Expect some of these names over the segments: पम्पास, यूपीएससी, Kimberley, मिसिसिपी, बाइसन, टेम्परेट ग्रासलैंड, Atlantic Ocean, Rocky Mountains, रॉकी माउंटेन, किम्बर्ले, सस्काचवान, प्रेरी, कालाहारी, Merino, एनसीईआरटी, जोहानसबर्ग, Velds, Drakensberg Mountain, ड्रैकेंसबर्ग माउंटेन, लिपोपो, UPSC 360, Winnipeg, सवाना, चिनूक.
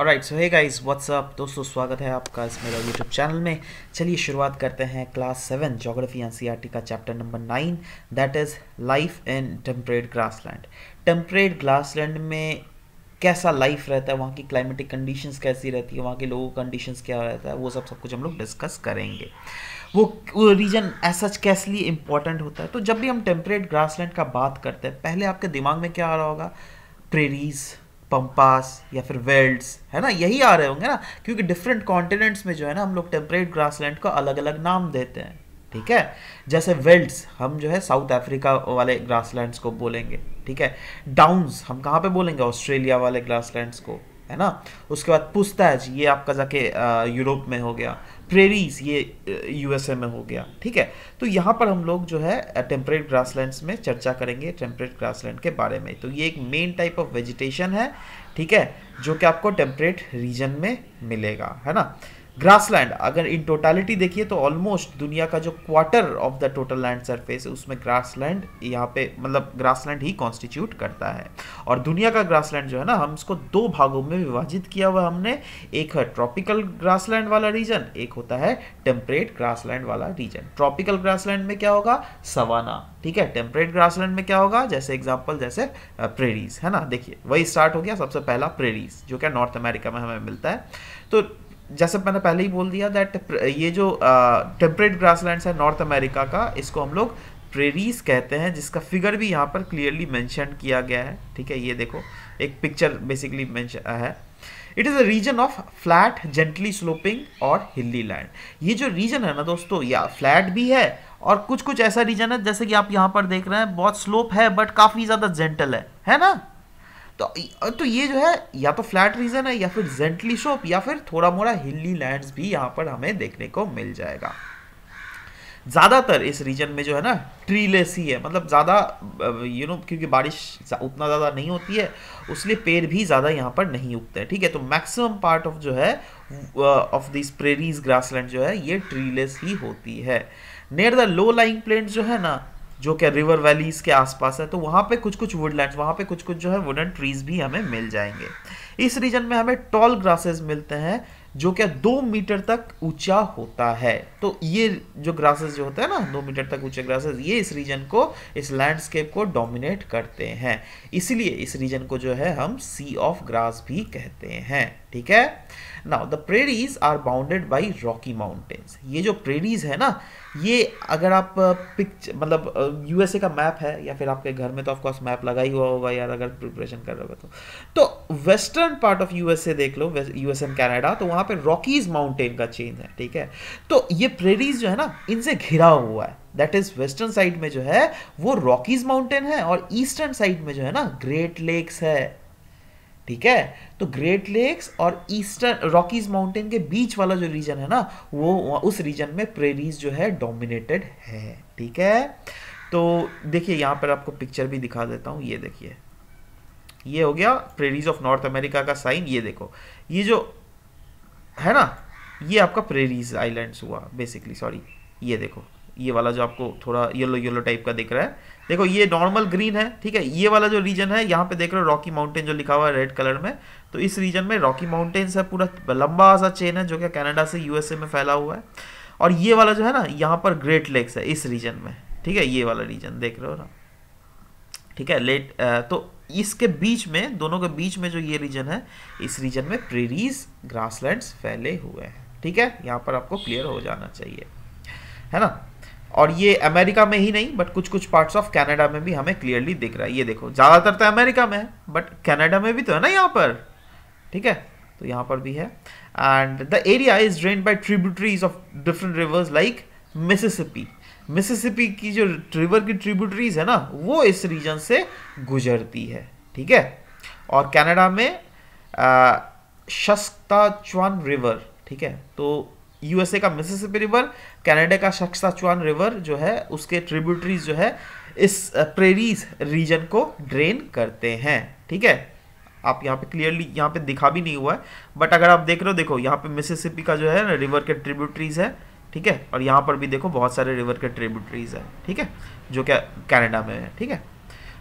Alright so hey guys what's up दोस्तों, स्वागत है आपका इस मेरा यूट्यूब चैनल में। चलिए शुरुआत करते हैं क्लास 7 ज्योग्राफी एनसीईआरटी का chapter number 9 that is life in टेम्परेट ग्रासलैंड। टेम्परेट ग्रासलैंड में कैसा लाइफ रहता है, वहाँ की क्लाइमेटिक कंडीशंस कैसी रहती है, वहाँ के लोगों कंडीशंस क्या रहता है, वो सब कुछ हम लोग डिस्कस करेंगे। वो रीजन ऐसा कैसली इम्पॉर्टेंट होता है। तो जब भी हम टेम्परेट ग्रासलैंड का बात करते हैं पहले आपके दिमाग में क्या आ रहा होगा, प्रेरीज, पम्पास या फिर वेल्ड्स, है ना, यही आ रहे होंगे ना, क्योंकि डिफरेंट कॉन्टिनेंट्स में जो है ना हम लोग टेम्परेट ग्रासलैंड को अलग अलग नाम देते हैं। ठीक है, जैसे वेल्ड्स हम जो है साउथ अफ्रीका वाले ग्रासलैंड्स को बोलेंगे। ठीक है, डाउन्स हम कहाँ पे बोलेंगे, ऑस्ट्रेलिया वाले ग्रासलैंड्स को, है ना। उसके बाद पुस्ताज ये आपका जाके यूरोप में हो गया, प्रेरीज ये यूएसए में हो गया। ठीक है, तो यहाँ पर हम लोग जो है टेम्परेट ग्रासलैंड्स में चर्चा करेंगे टेम्परेट ग्रासलैंड के बारे में। तो ये एक मेन टाइप ऑफ वेजिटेशन है, ठीक है, जो कि आपको टेम्परेट रीजन में मिलेगा, है ना। ग्रासलैंड अगर इन टोटलिटी देखिए तो ऑलमोस्ट दुनिया का जो quarter of the total land surface है उसमें ग्रासलैंड यहाँ पे मतलब ग्रासलैंड ही कॉन्स्टिट्यूट करता है। और दुनिया का ग्रासलैंड जो है ना हम इसको दो भागों में विभाजित किया हुआ हमने, एक है ट्रॉपिकल ग्रासलैंड वाला रीजन, एक होता है टेम्परेट ग्रासलैंड वाला रीजन। ट्रॉपिकल ग्रासलैंड में क्या होगा, सवाना। ठीक है, टेम्परेट ग्रासलैंड में क्या होगा, जैसे एग्जाम्पल जैसे प्रेरीज, है ना। देखिए वही स्टार्ट हो गया, सबसे पहला प्रेरीज जो क्या नॉर्थ अमेरिका में हमें मिलता है। तो जैसे मैंने पहले ही बोल दिया दैट ये जो टेम्परेट ग्रासलैंड्स है नॉर्थ अमेरिका का, इसको हम लोग प्रेरीज कहते हैं, जिसका फिगर भी यहाँ पर क्लियरली मेंशन किया गया है। ठीक है, ये देखो एक पिक्चर बेसिकली मेंशन है। It is a region of flat gently sloping और हिली लैंड। ये जो रीजन है ना दोस्तों, या फ्लैट भी है और कुछ कुछ ऐसा रीजन है जैसे कि आप यहाँ पर देख रहे हैं, बहुत स्लोप है बट काफ़ी ज़्यादा जेंटल है ना। तो ये जो है या तो फ्लैट रीजन है या फिर जेंटली स्लोप या फिर थोड़ा मोड़ा हिली लैंड्स भी यहाँ पर हमें देखने को मिल जाएगा। ज़्यादातर इस रीजन में जो है ना ट्रीलेस ही है, मतलब ज़्यादा क्योंकि बारिश उतना ज़्यादा नहीं होती है उसलिए पेड़ भी ज़्यादा यहाँ पर नहीं उगते हैं। ठीक है, तो मैक्सिमम पार्ट ऑफ जो है ऑफ दिस प्रेरीज ग्रासलैंड जो है ये ट्रीलेस ही होती है। Near the low lying plains जो है ना, जो क्या रिवर वैलीज के आसपास है, तो वहाँ पे कुछ कुछ वुडलैंड्स, वहाँ पे कुछ कुछ जो है वुडन ट्रीज भी हमें मिल जाएंगे। इस रीजन में हमें टॉल ग्रासेस मिलते हैं जो क्या 2 मीटर तक ऊंचा होता है। तो ये जो ग्रासेस जो होता है ना 2 मीटर तक ऊंचे ग्रासेस, ये इस रीजन को, इस लैंडस्केप को डोमिनेट करते हैं, इसीलिए इस रीजन को जो है हम सी ऑफ ग्रास भी कहते हैं। ठीक है, now the prairies are bounded by Rocky Mountains. ये जो प्रेरीज है ना, ये अगर आप मतलब यूएसए का मैप है या फिर आपके घर में तो ऑफकोर्स मैप लगा ही हुआ होगा यार, अगर प्रिपरेशन कर रहे हो तो वेस्टर्न पार्ट ऑफ यूएसए देख लो, यूएस एंड कनाडा, तो वहाँ पे रॉकीज माउंटेन का चेन है। ठीक है, तो ये प्रेरीज जो है ना इनसे घिरा हुआ है, दैट इज वेस्टर्न साइड में जो है वो रॉकीज माउंटेन है और ईस्टर्न साइड में जो है ना ग्रेट लेक्स है। ठीक है, तो ग्रेट लेक्स और ईस्टर्न रॉकीज माउंटेन के बीच वाला जो रीजन है ना वो उस रीजन में प्रेरीज जो है डोमिनेटेड है। ठीक है, तो देखिए यहाँ पर आपको पिक्चर भी दिखा देता हूँ, ये देखिए, ये हो गया प्रेरीज ऑफ नॉर्थ अमेरिका का साइन। ये देखो ये जो है ना ये आपका प्रेरीज आइलैंड्स हुआ बेसिकली, सॉरी ये देखो ये वाला जो आपको थोड़ा येलो येलो टाइप का दिख रहा है, देखो ये नॉर्मल ग्रीन है। ठीक है, ये वाला जो रीजन है यहाँ पे देख रहे हो रॉकी माउंटेन जो लिखा हुआ है रेड कलर में, तो इस रीजन में रॉकी माउंटेन्स है, पूरा लंबा सा चेन है जो कि कनाडा से यूएसए में फैला हुआ है। और ये वाला जो है ना यहाँ पर ग्रेट लेक्स है इस रीजन में। ठीक है, ये वाला रीजन देख रहे हो ना, ठीक है तो इसके बीच में, दोनों के बीच में जो ये रीजन है, इस रीजन में प्रेरीज ग्रासलैंड्स फैले हुए हैं। ठीक है, यहाँ पर आपको क्लियर हो जाना चाहिए, है ना। और ये अमेरिका में ही नहीं बट कुछ कुछ पार्ट्स ऑफ कनाडा में भी हमें क्लियरली दिख रहा है। ये देखो ज़्यादातर तो अमेरिका में है बट कनाडा में भी तो है ना यहाँ पर। ठीक है, तो यहाँ पर भी है। And the area is drained by tributaries of different rivers like मिसिसिपी। मिसिसिपी की जो रिवर की ट्रिब्यूटरीज है ना वो इस रीजन से गुजरती है। ठीक है, और कनाडा में सस्काचवान रिवर, ठीक है, तो यूएसए का मिसिसिपी रिवर, कनाडा का सस्काचवान रिवर जो है उसके ट्रिब्यूटरीज जो है इस प्रेरीज रीजन को ड्रेन करते हैं। ठीक है, आप यहाँ पे क्लियरली यहाँ पे दिखा भी नहीं हुआ है बट अगर आप देख रहे हो, देखो यहाँ पे मिसिसिपी का जो है ना रिवर के ट्रिब्यूटरीज है। ठीक है, और यहाँ पर भी देखो बहुत सारे रिवर के ट्रिब्यूटरीज है, ठीक है, जो क्या कनाडा में है। ठीक है,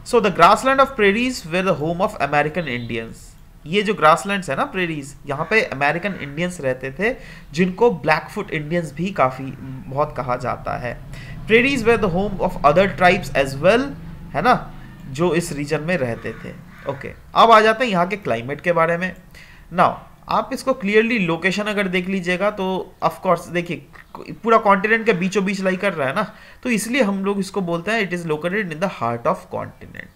so the grassland of prairies were the home of American Indians. ये जो ग्रासलैंड्स है ना प्रेरीज, यहाँ पे अमेरिकन इंडियंस रहते थे जिनको ब्लैकफुट इंडियंस भी बहुत कहा जाता है। Prairies were the home of other tribes as well, है ना, जो इस रीजन में रहते थे। ओके, अब आ जाते हैं यहाँ के क्लाइमेट के बारे में। नाउ आप इसको क्लियरली लोकेशन अगर देख लीजिएगा तो ऑफकोर्स देखिए पूरा कॉन्टिनेंट के बीचों बीच लाई कर रहा है ना, तो इसलिए हम लोग इसको बोलते हैं it is located in the heart of continent.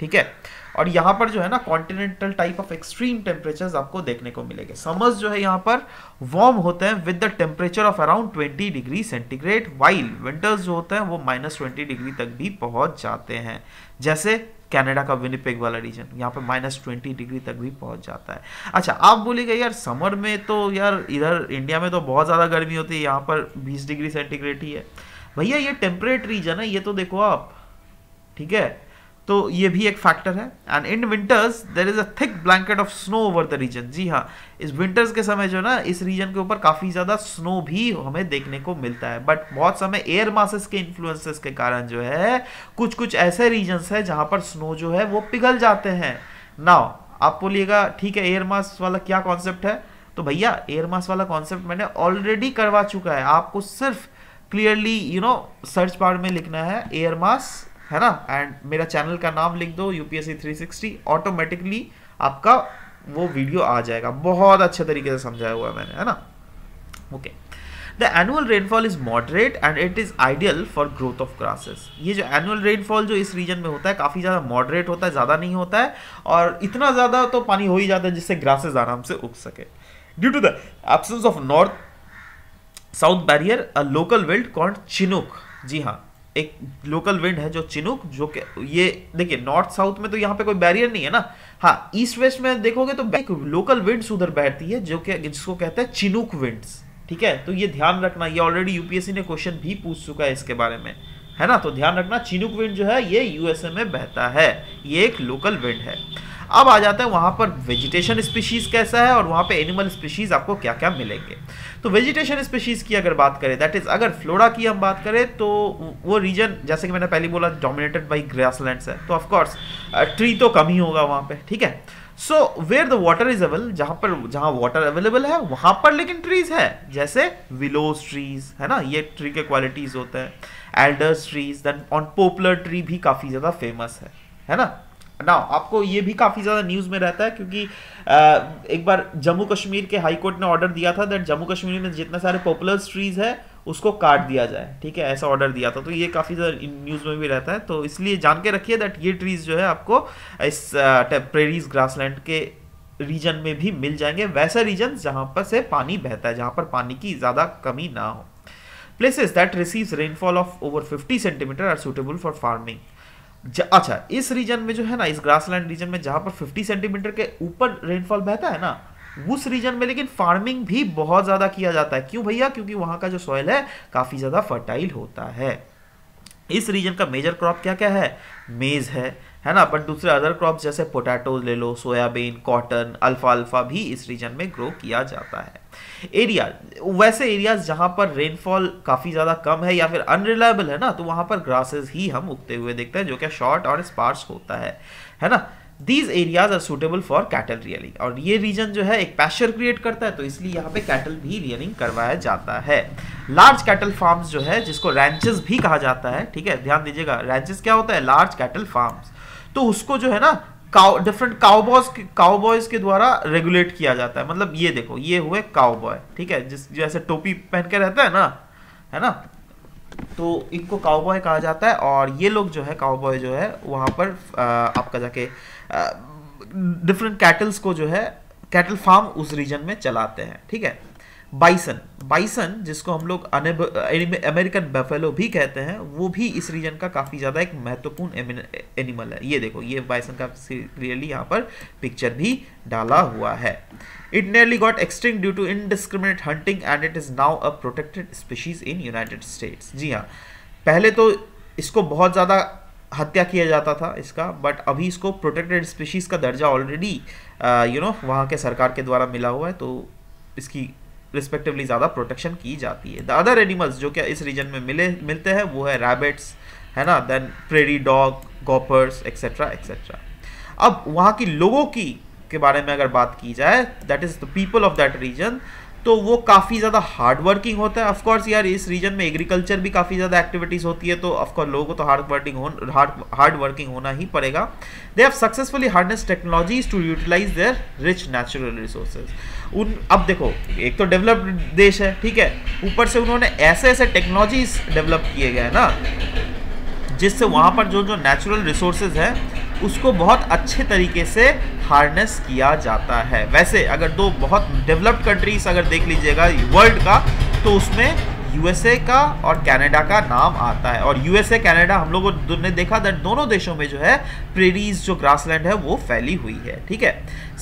ठीक है, और यहाँ पर जो है ना continental type of extreme temperatures आपको देखने को मिलेंगे। समर्स जो है यहाँ पर वार्म होते हैं with the temperature of around 20 degree centigrade, while winters जो होते हैं वो -20 डिग्री तक भी पहुँच जाते हैं, जैसे कनाडा का विनिपेग वाला रीजन यहाँ पे -20 डिग्री तक भी पहुँच जाता है। अच्छा, आप बोलिएगा यार समर में तो यार इधर इंडिया में तो बहुत ज़्यादा गर्मी होती है, यहाँ पर 20 डिग्री सेंटीग्रेड ही है। भैया ये टेम्परेट रीजन है, ये तो देखो आप, ठीक है, तो ये भी एक फैक्टर है। And in winters there is a thick blanket of snow over the region. जी हाँ, इस विंटर्स के समय जो ना इस रीजन के ऊपर काफ़ी ज़्यादा स्नो भी हमें देखने को मिलता है, बट बहुत समय एयर मासेस के इन्फ्लुएंसेस के कारण जो है कुछ ऐसे रीजन्स हैं जहाँ पर स्नो जो है वो पिघल जाते हैं। नाउ आप बोलिएगा ठीक है एयर मास वाला क्या कॉन्सेप्ट है, तो भैया एयर मास वाला कॉन्सेप्ट मैंने ऑलरेडी करवा चुका है, आपको सिर्फ clearly you know search bar में लिखना है एयर मास, है ना, एंड मेरा चैनल का नाम लिख दो यूपीएससी 360, ऑटोमेटिकली आपका वो वीडियो आ जाएगा, बहुत अच्छे तरीके से समझाया हुआ है मैंने, है ना। Okay, the annual rainfall is moderate and it is ideal for growth of grasses. ये जो एनुअल रेनफॉल जो इस रीजन में होता है काफ़ी ज़्यादा मॉडरेट होता है, ज़्यादा नहीं होता है, और इतना ज़्यादा तो पानी हो ही जाता है जिससे ग्रासेस आराम से उग सके। Due to the absence of north south barrier a local wind called चिनूक, जी हाँ एक लोकल विंड है जो चिनूक, जो कि ये देखिए नॉर्थ साउथ में तो यहाँ पे कोई बैरियर नहीं है ना, हाँ ईस्ट वेस्ट में देखोगे तो एक लोकल विंड्स उधर बहती है जो कि जिसको कहते हैं चिनूक विंड्स। ठीक है, तो ये ध्यान रखना, ये ऑलरेडी यूपीएससी ने क्वेश्चन भी पूछ चुका है इसके बारे में, है ना, तो ध्यान रखना चिनूक विंड जो है ये यूएसए में बहता है, ये एक लोकल विंड है। अब आ जाता है वहाँ पर वेजिटेशन स्पीशीज कैसा है और वहाँ पे एनिमल स्पीशीज आपको क्या क्या मिलेंगे। तो वेजिटेशन स्पीशीज की अगर बात करें, दैट इज़ अगर फ्लोरा की हम बात करें तो वो रीजन जैसे कि मैंने पहले बोला डोमिनेटेड बाय ग्रासलैंड्स है, तो ऑफकोर्स ट्री तो कम ही होगा वहाँ पे। ठीक है, so where the water is available, जहाँ वाटर अवेलेबल है वहाँ पर लेकिन ट्रीज है, जैसे विलोज ट्रीज, है ना, ये ट्री के क्वालिटीज होते हैं, alders trees, then on poplar tree भी काफ़ी ज़्यादा फेमस है ना। ना आपको ये भी काफ़ी ज़्यादा न्यूज़ में रहता है क्योंकि एक बार जम्मू कश्मीर के हाई कोर्ट ने ऑर्डर दिया था दैट जम्मू कश्मीर में जितने सारे पॉपुलर ट्रीज़ है उसको काट दिया जाए, ठीक है, ऐसा ऑर्डर दिया था, तो ये काफ़ी ज़्यादा न्यूज़ में भी रहता है, तो इसलिए जान के रखिए दैट ये ट्रीज़ जो है आपको इस प्रेरीज ग्रासलैंड के रीजन में भी मिल जाएंगे, वैसा रीजन जहाँ पर से पानी बहता है, जहाँ पर पानी की ज़्यादा कमी ना हो। Places that receives rainfall of over 50 centimetre are suitable for farming. अच्छा, इस रीजन में जो है ना, इस ग्रासलैंड रीजन में जहाँ पर 50 सेंटीमीटर के ऊपर रेनफॉल बहता है ना, उस रीजन में लेकिन फार्मिंग भी बहुत ज़्यादा किया जाता है। क्यों भैया? क्योंकि वहाँ का जो सॉइल है काफ़ी ज़्यादा फर्टाइल होता है। इस रीजन का मेजर क्रॉप क्या क्या है? मेज़ है ना, बट दूसरे अदर क्रॉप जैसे पोटैटो ले लो, सोयाबीन, कॉटन, अल्फाल्फा भी इस रीजन में ग्रो किया जाता है। एरिया, वैसे एरियाज जहाँ पर रेनफॉल काफ़ी ज़्यादा कम है या फिर अनरिलायबल है ना, तो वहाँ पर ग्रासेस ही हम उगते हुए देखते हैं जो कि शॉर्ट और स्पार्स होता है ना। These areas are suitable for cattle rearing, और ये रीजन जो है एक पैस्चर क्रिएट करता है, तो इसलिए यहाँ पे कैटल भी रियलिंग करवाया जाता है। लार्ज कैटल फार्म्स जो है, जिसको रैंचेस भी कहा जाता है, ठीक है, ध्यान दीजिएगा, रैंचेस क्या होता है? Large cattle farms. तो उसको जो है ना डिफरेंट काउबॉयज के द्वारा रेगुलेट किया जाता है। मतलब ये देखो, ये हुए काउबॉय, ठीक है, जिस जैसे टोपी पहन के रहता है ना, है ना, तो इनको काउबॉय कहा जाता है, और ये लोग जो है काउबॉय जो है वहाँ पर आपका जाके डिफरेंट कैटल्स को जो है कैटल फार्म उस रीजन में चलाते हैं। ठीक है, बाइसन जिसको हम लोग अमेरिकन बफेलो भी कहते हैं, वो भी इस रीजन का काफ़ी ज़्यादा एक महत्वपूर्ण एनिमल है। ये देखो, ये बाइसन का क्लियरली यहाँ पर पिक्चर भी डाला हुआ है। It nearly got extinct due to indiscriminate hunting and it is now a protected species in United States. जी हाँ, पहले तो इसको बहुत ज़्यादा हत्या किया जाता था इसका, बट अभी इसको प्रोटेक्टेड स्पीशीज का दर्जा ऑलरेडी यू नो वहाँ के सरकार के द्वारा मिला हुआ है, तो इसकी रिस्पेक्टिवली ज़्यादा प्रोटेक्शन की जाती है। द अदर एनिमल्स जो क्या इस रीजन में मिलते हैं वो है रैबिट्स, है ना, then प्रेरी dog, gophers, etcetera etcetera. अब वहाँ की लोगों की के बारे में अगर बात की जाए, that is the people of that region, तो वो काफ़ी ज़्यादा हार्ड वर्किंग होता है। ऑफकोर्स यार इस रीजन में एग्रीकल्चर भी काफ़ी ज़्यादा एक्टिविटीज़ होती है, तो ऑफकोर्स लोगों को तो हार्ड वर्किंग होना ही पड़ेगा। They have successfully harness technologies to utilise their rich natural resources. अब देखो, एक तो डेवलप्ड देश है, ठीक है, ऊपर से उन्होंने ऐसे ऐसे टेक्नोलॉजीज डेवलप किए गए ना जिससे वहाँ पर जो नेचुरल रिसोर्सेज है उसको बहुत अच्छे तरीके से हार्नेस किया जाता है। वैसे अगर दो बहुत डेवलप्ड कंट्रीज अगर देख लीजिएगा वर्ल्ड का, तो उसमें यूएसए का और कनाडा का नाम आता है। और यूएसए कनाडा हम लोगों ने देखा दैट दोनों देशों में जो है प्रेरीज जो ग्रासलैंड है वो फैली हुई है, ठीक है।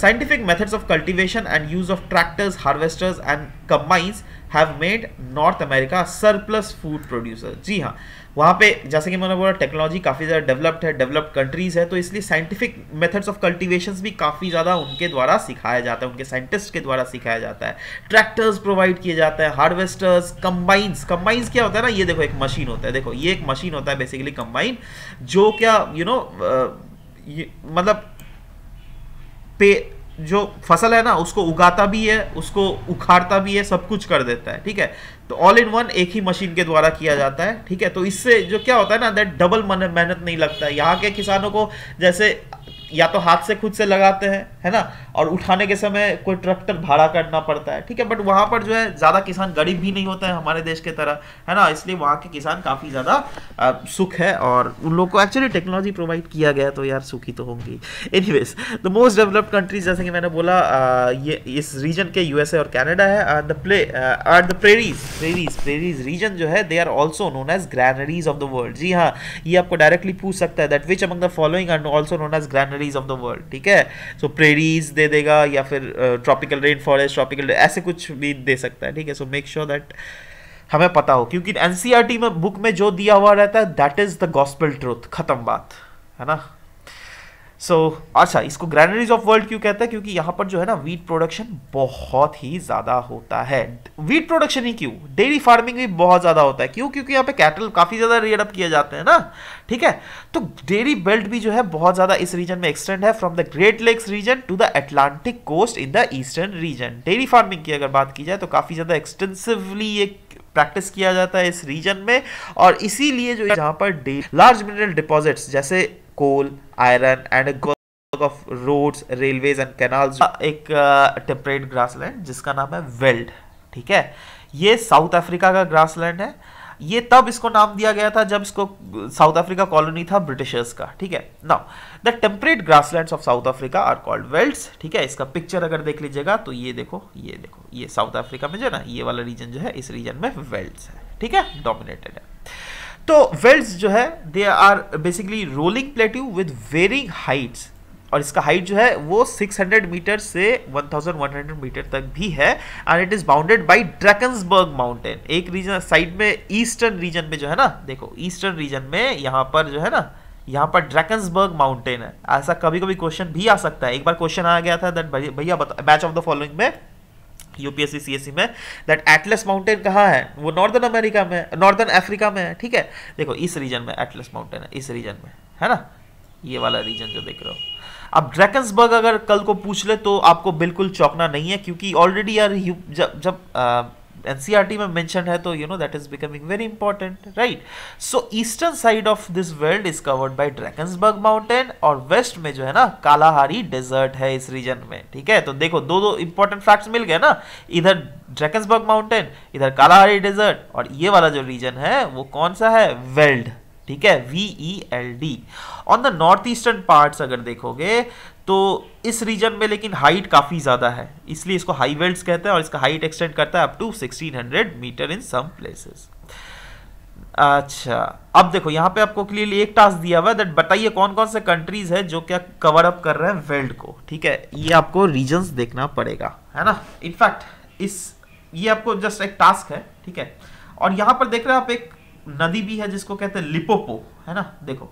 Scientific methods of cultivation and use of tractors, harvesters and combines have made North America surplus food producer. जी हाँ, वहाँ पे जैसे कि मैंने बोला टेक्नोलॉजी काफ़ी ज़्यादा डेवलप्ड है, डेवलप्ड कंट्रीज़ है, तो इसलिए साइंटिफिक मेथड्स ऑफ कल्टिवेशंस भी काफ़ी ज़्यादा उनके द्वारा सिखाया जाता है, उनके साइंटिस्ट के द्वारा सिखाया जाता है। ट्रैक्टर्स प्रोवाइड किए जाते हैं, हार्वेस्टर्स, कंबाइंस क्या होता है ना, ये देखो एक मशीन होता है, देखो ये एक मशीन होता है बेसिकली कंबाइन, जो क्या मतलब जो फसल है ना उसको उगाता भी है, उसको उखाड़ता भी है, सब कुछ कर देता है, ठीक है। तो ऑल इन वन एक ही मशीन के द्वारा किया जाता है, ठीक है। तो इससे जो क्या होता है ना दैट डबल मेहनत नहीं लगता है। यहाँ के किसानों को जैसे या तो हाथ से खुद से लगाते हैं, है ना, और उठाने के समय कोई ट्रैक्टर भाड़ा करना पड़ता है, ठीक है। बट वहाँ पर जो है ज़्यादा किसान गरीब भी नहीं होता है हमारे देश के तरह, है ना, इसलिए वहाँ के किसान काफ़ी ज़्यादा सुख है और उन लोगों को एक्चुअली टेक्नोलॉजी प्रोवाइड किया गया, तो यार सुखी तो होंगी। Anyways, the most developed countries जैसे कि मैंने बोला ये इस रीजन के यूएसए और कनाडा है। प्रेरीज रीजन जो है they are also known as granaries of the world. जी हाँ, ये आपको डायरेक्टली पूछ सकता है that which among the following are also known as granaries of the world, ठीक है। सो प्रेरीज दे देगा या फिर ट्रॉपिकल रेन फॉरेस्ट, ट्रॉपिकल ऐसे कुछ भी दे सकता है, ठीक है। सो मेक श्योर दैट हमें पता हो, क्योंकि एनसीईआरटी में बुक में जो दिया हुआ रहता है that is the gospel truth, खत्म बात, है ना। अच्छा, इसको ग्रैनरीज ऑफ वर्ल्ड क्यों कहते हैं? क्योंकि यहाँ पर जो है ना वीट प्रोडक्शन बहुत ही ज़्यादा होता है। वीट प्रोडक्शन ही क्यों, डेयरी फार्मिंग भी बहुत ज़्यादा होता है। क्यों? क्योंकि यहाँ पे कैटल काफ़ी ज़्यादा रेयर अप किए जाते हैं ना, ठीक है। तो डेयरी बेल्ट भी जो है बहुत ज़्यादा इस रीजन में एक्सटेंड है, from the great lakes region to the Atlantic coast in the eastern region. Dairy farming की अगर बात की जाए तो काफ़ी ज़्यादा एक्सटेंसिवली ये प्रैक्टिस किया जाता है इस रीजन में, और इसीलिए जो यहाँ पर लार्ज मिनरल डिपॉजिट्स जैसे coal, iron and of roads, railways and canals, एक टेम्परेट ग्रासलैंड जिसका नाम है वेल्ड, ठीक है। ये साउथ अफ्रीका का ग्रासलैंड है। ये तब इसको नाम दिया गया था जब इसको साउथ अफ्रीका कॉलोनी था ब्रिटिशर्स का, ठीक है। Now the temperate grasslands of South Africa are called velds, ठीक है। इसका पिक्चर अगर देख लीजिएगा तो ये देखो ये साउथ अफ्रीका में जो ना ये वाला रीजन जो है इस रीजन में वेल्ड्स है, ठीक है, डोमिनेटेड है। तो वेल्ड्स जो है they are basically rolling plateau with varying heights, और इसका हाइट जो है वो 600 मीटर से 1100 मीटर तक भी है, and it is bounded by ड्रैकेंसबर्ग माउंटेन। एक रीजन साइड में ईस्टर्न रीजन में जो है ना, देखो ईस्टर्न रीजन में यहाँ पर जो है ना यहाँ पर ड्रैकेंसबर्ग माउंटेन है। ऐसा कभी कभी क्वेश्चन भी आ सकता है। एक बार क्वेश्चन आ गया था दैट भैया मैच ऑफ द फॉलोइंग में यूपीएससी सीएससी में दैट एटलस माउंटेन कहाँ है, वो नॉर्दर्न अमेरिका में, नॉर्दर्न अफ्रीका में है, ठीक है। देखो इस रीजन में एटलस माउंटेन है, इस रीजन में है ना, ये वाला रीजन जो देख रहे हो। अब ड्रैकेंसबर्ग अगर कल को पूछ ले तो आपको बिल्कुल चौंकना नहीं है, क्योंकि ऑलरेडी यार जब एनसीईआरटी में मेंशन है तो you know that is becoming very important, right. So eastern side of this world is covered by ड्रैकेंसबर्ग माउंटेन, और वेस्ट में जो है ना कालाहारी डेजर्ट है इस रीजन में, ठीक है। तो देखो दो इंपॉर्टेंट फैक्ट्स मिल गए ना, इधर ड्रैकेंसबर्ग माउंटेन, इधर कालाहारी डेजर्ट, और ये वाला जो रीजन है वो कौन सा है, वेल्ड, ठीक है, VELD। On the north eastern parts अगर देखोगे तो इस रीजन में लेकिन हाइट काफ़ी ज़्यादा है, इसलिए इसको हाई वेल्ड्स कहते हैं, और इसका हाइट एक्सटेंड करता है up to 1600 metre in some places. अच्छा, अब देखो यहाँ पे आपको क्लियरली एक टास्क दिया हुआ है दैट बताइए कौन कौन से कंट्रीज है जो क्या कवर अप कर रहे हैं वेल्ड को, ठीक है। ये आपको रीजन्स देखना पड़ेगा, है ना। इनफैक्ट ये आपको जस्ट एक टास्क है, ठीक है। और यहाँ पर देख रहे हैं आप एक नदी भी है जिसको कहते हैं लिपोपो, है ना। देखो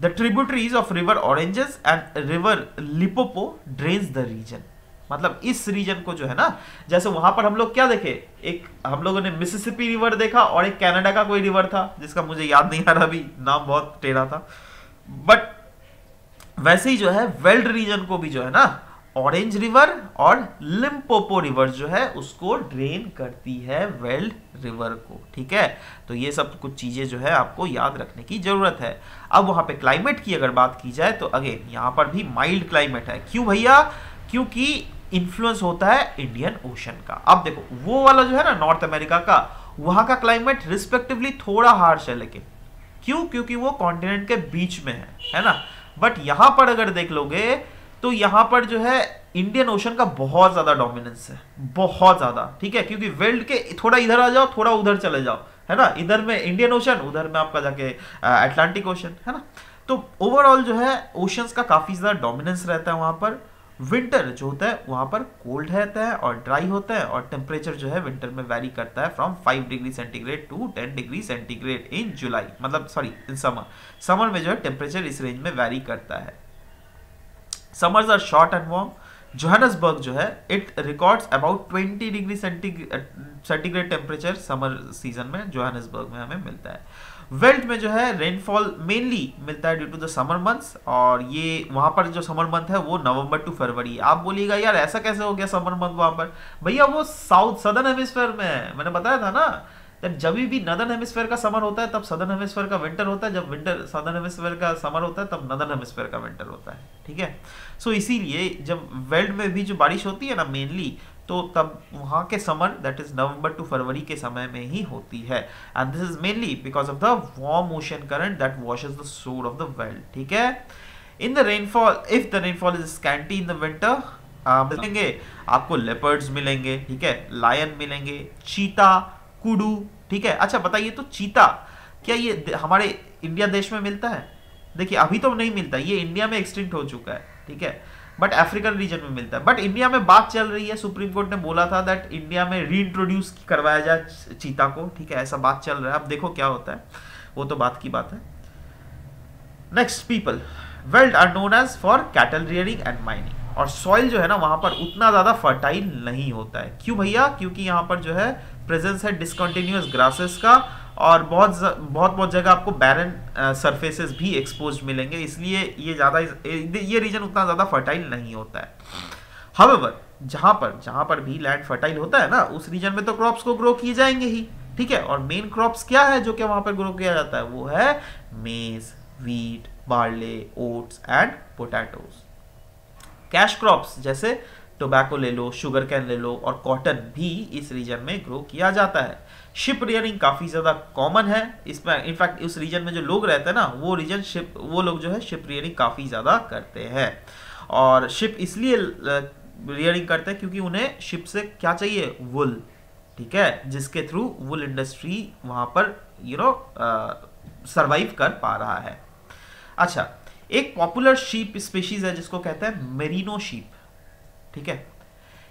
the tributaries of river oranges and river लिपोपो drains the region. मतलब इस रीजन को जो है ना, जैसे वहां पर हम लोग क्या देखे, एक हम लोगों ने मिसिसिपी रिवर देखा और एक कनाडा का कोई रिवर था जिसका मुझे याद नहीं आ रहा अभी, नाम बहुत टेढ़ा था। बट वैसे ही जो है वेल्ड रीजन को भी जो है ना ऑरेंज रिवर और लिम्पोपो रिवर जो है उसको ड्रेन करती है वेल्ड रिवर को, ठीक है। तो ये सब कुछ चीज़ें जो है आपको याद रखने की ज़रूरत है। अब वहाँ पे क्लाइमेट की अगर बात की जाए तो अगेन यहाँ पर भी माइल्ड क्लाइमेट है। क्यों भैया? क्योंकि इन्फ्लुएंस होता है इंडियन ओशन का। अब देखो वो वाला जो है ना नॉर्थ अमेरिका का, वहाँ का क्लाइमेट रिस्पेक्टिवली थोड़ा हार्श है, लेकिन क्यों? क्योंकि वो कॉन्टिनेंट के बीच में है ना। बट यहाँ पर अगर देख लोगे तो यहाँ पर जो है इंडियन ओशन का बहुत ज़्यादा डोमिनेंस है, बहुत ज़्यादा, ठीक है। क्योंकि वेल्ड के थोड़ा इधर आ जाओ, थोड़ा उधर चले जाओ, है ना। इधर में इंडियन ओशन, उधर में आपका जाके अटलांटिक ओशन, है ना। तो ओवरऑल जो है ओशंस का काफ़ी ज़्यादा डोमिनेंस रहता है वहाँ पर। विंटर जो होता है वहाँ पर कोल्ड रहता है और ड्राई होता है, और टेम्परेचर जो है विंटर में वैरी करता है from 5 degree centigrade to 10 degree centigrade in July, मतलब सॉरी इन समर। समर में जो है टेम्परेचर इस रेंज में वैरी करता है। Summers are short and warm. जोहानसबर्ग जो है it records about 20 degree centigrade temperature summer season में जोहानसबर्ग में हमें मिलता है। वेल्ड में जो है रेनफॉल मेनली मिलता है due to the summer months, और ये वहाँ पर जो समर मंथ है वो नवंबर टू फरवरी। आप बोलिएगा यार ऐसा कैसे हो गया समर मंथ वहाँ पर? भैया वो साउथ सदर्न हेमिस्फेयर में है, मैंने बताया था ना। जब जब भी नदर्न हेमिस्फेयर का समर होता है तब सदर्न हेमिस्फेयर का विंटर होता है, जब विंटर सदर्न हेमिस्फेयर का समर होता है तब नदर्न हेमिस्फेयर का विंटर होता है, ठीक है। सो इसीलिए जब वेल्ड में भी जो बारिश होती है ना मेनली, तो तब वहाँ के summer that is November to February के समय में ही होती है। And this is mainly because of the warm ocean current that washes the shore of the veld, ठीक है। In the rainfall, if the rainfall is scanty in the winter, मिलेंगे आपको लेपर्ड्स मिलेंगे, ठीक है, लायन मिलेंगे, चीता, कुडू, ठीक है। अच्छा बताइए तो चीता क्या ये हमारे इंडिया देश में मिलता है? देखिए अभी तो नहीं मिलता, ये इंडिया में एक्सटिंक्ट हो चुका है, ठीक है, बट अफ्रीकन रीजन में मिलता है। बट इंडिया में बात चल रही है, सुप्रीम कोर्ट ने बोला था दैट इंडिया में रीइंट्रोड्यूस करवाया जाए चीता को, ठीक है, ऐसा बात चल रहा है। अब देखो क्या होता है, वो तो बात की बात है। Next, people veld are known as for cattle rearing and mining. और सॉइल जो है ना वहाँ पर उतना ज़्यादा फर्टाइल नहीं होता है। क्यों भैया? क्योंकि यहाँ पर जो है प्रेजेंस है डिसकंटिन्यूस ग्रासेस का, और बहुत जगह आपको बैरन सरफेसेस भी एक्सपोज मिलेंगे, इसलिए ये ज़्यादा ये रीजन उतना ज़्यादा फर्टाइल नहीं होता है। हाउएवर जहाँ पर भी लैंड फर्टाइल होता है ना उस रीजन में तो क्रॉप्स को ग्रो किए जाएंगे ही, ठीक है। और मेन क्रॉप्स क्या है जो कि वहाँ पर ग्रो किया जाता है? वो है maize, wheat, barley, oats and potatoes. Cash crops जैसे टोबैको ले लो, शुगर कैन ले लो, और कॉटन भी इस रीजन में ग्रो किया जाता है। शिप रियरिंग काफ़ी ज़्यादा कॉमन है इसमें, इनफैक्ट उस रीजन में जो लोग रहते हैं ना वो रीजन शिप रियरिंग काफ़ी ज़्यादा करते हैं। और शिप इसलिए रियरिंग करते हैं क्योंकि उन्हें शिप से क्या चाहिए? वुल, ठीक है, जिसके थ्रू वुल इंडस्ट्री वहाँ पर यू नो सर्वाइव कर पा रहा है। अच्छा, एक पॉपुलर शीप स्पीशीज़ है जिसको कहते हैं मेरिनो शीप, ठीक है।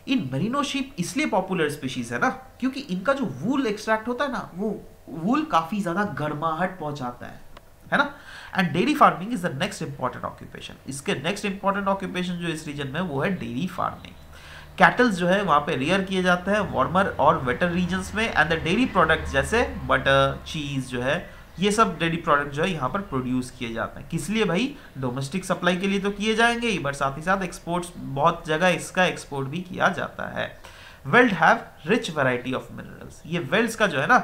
इन मेरिनो शीप इसलिए पॉपुलर स्पीशीज़ है ना क्योंकि इनका जो वूल एक्सट्रैक्ट होता है ना वो वूल काफ़ी ज़्यादा गर्माहट पहुंचाता है ना। And dairy farming is the next important occupation. इसके नेक्स्ट इंपॉर्टेंट ऑक्यूपेशन जो इस रीजन में वो है डेयरी फार्मिंग। कैटल्स जो है वहाँ पे रेयर किए जाते हैं वार्मर और वेटर रीजन्स में, एंड द डेयरी प्रोडक्ट्स जैसे बटर, चीज़ जो है ये सब डेयरी प्रोडक्ट जो है यहाँ पर प्रोड्यूस किए जाते हैं। किस लिए भाई? डोमेस्टिक सप्लाई के लिए तो किए जाएंगे ही, बट साथ ही साथ एक्सपोर्ट्स, बहुत जगह इसका एक्सपोर्ट भी किया जाता है। Veld have rich variety of minerals. ये वेल्ड्स का जो है ना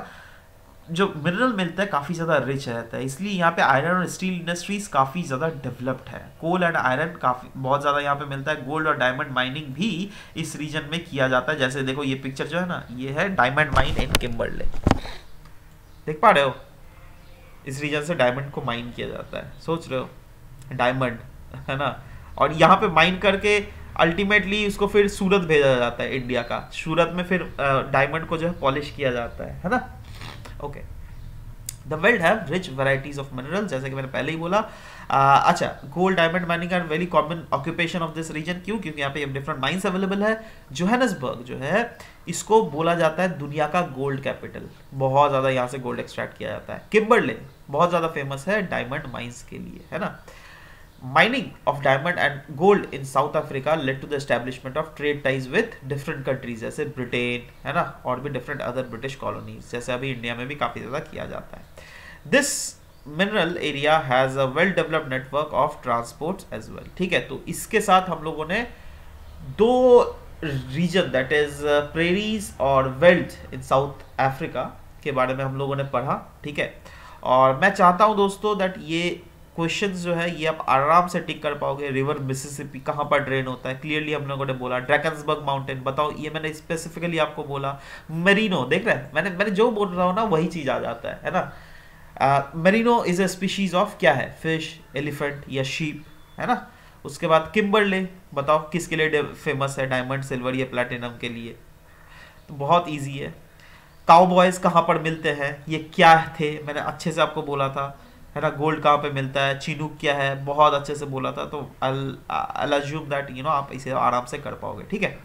जो मिनरल मिलता है काफ़ी ज़्यादा रिच रहता है, इसलिए यहाँ पे आयरन और स्टील इंडस्ट्रीज़ काफ़ी ज़्यादा डेवलप्ड है। कोल एंड आयरन काफ़ी बहुत ज़्यादा यहाँ पे मिलता है। गोल्ड और डायमंड माइनिंग भी इस रीजन में किया जाता है। जैसे देखो ये पिक्चर जो है ना ये है डायमंड माइन इन किम्बर्ले, देख पा रहे हो? इस रीजन से डायमंड को माइन किया जाता है। सोच रहे हो डायमंड, है ना, और यहाँ पे माइन करके अल्टीमेटली उसको फिर सूरत भेजा जाता है, इंडिया का। सूरत में फिर डायमंड को जो है पॉलिश किया जाता है ना। Okay, the world have rich varieties of minerals, जैसे कि मैंने पहले ही बोला। अच्छा, gold diamond mining are very common occupation of this region. क्यों? क्योंकि यहाँ पे डिफरेंट माइंस अवेलेबल है। जोहानसबर्ग जो है इसको बोला जाता है दुनिया का गोल्ड कैपिटल, बहुत ज़्यादा यहाँ से गोल्ड एक्सट्रैक्ट किया जाता है। किम्बर्ले बहुत ज़्यादा फेमस है डायमंड माइंस के लिए, है ना। Mining of diamond and gold in South Africa led to the establishment of trade ties with different countries जैसे ब्रिटेन, है ना, और भी डिफरेंट अदर ब्रिटिश कॉलोनीज, जैसे अभी इंडिया में भी काफ़ी ज़्यादा किया जाता है। This mineral area has a well developed network of transports as well, ठीक है। तो इसके साथ हम लोगों ने दो रीजन दैट इज प्रेरीज और वेल्ड इन साउथ अफ्रीका के बारे में हम लोगों ने पढ़ा, ठीक है। और मैं चाहता हूं दोस्तों दैट ये क्वेश्चंस जो है ये आप आराम से टिक कर पाओगे। रिवर मिसिसिपी कहाँ पर ड्रेन होता है, क्लियरली हम लोगों ने बोला। ड्रैकन्सबर्ग माउंटेन, बताओ ये मैंने स्पेसिफिकली आपको बोला। मेरिनो, देख रहे हैं मैंने जो बोल रहा हूँ ना वही चीज़ आ जाता है ना। Merino is a species of क्या है, फिश, एलिफेंट या शीप, है ना। उसके बाद किम्बरले, बताओ किसके लिए फेमस है, डायमंड, सिल्वर या प्लैटिनम के लिए। तो बहुत ईजी है। काउबॉयज़ कहाँ पर मिलते हैं, ये क्या थे, मैंने अच्छे से आपको बोला था, है ना। गोल्ड कहाँ पे मिलता है, चिनूक क्या है, बहुत अच्छे से बोला था। तो I assume that you know आप इसे आराम से कर पाओगे, ठीक है।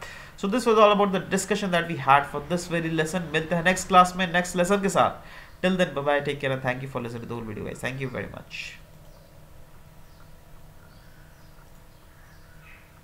So this was all about the discussion that we had for this very lesson. मिलते हैं नेक्स्ट क्लास में नेक्स्ट लेसन के साथ। Till then bye bye, take care and thank you for listening to the whole video guys. Thank you very much.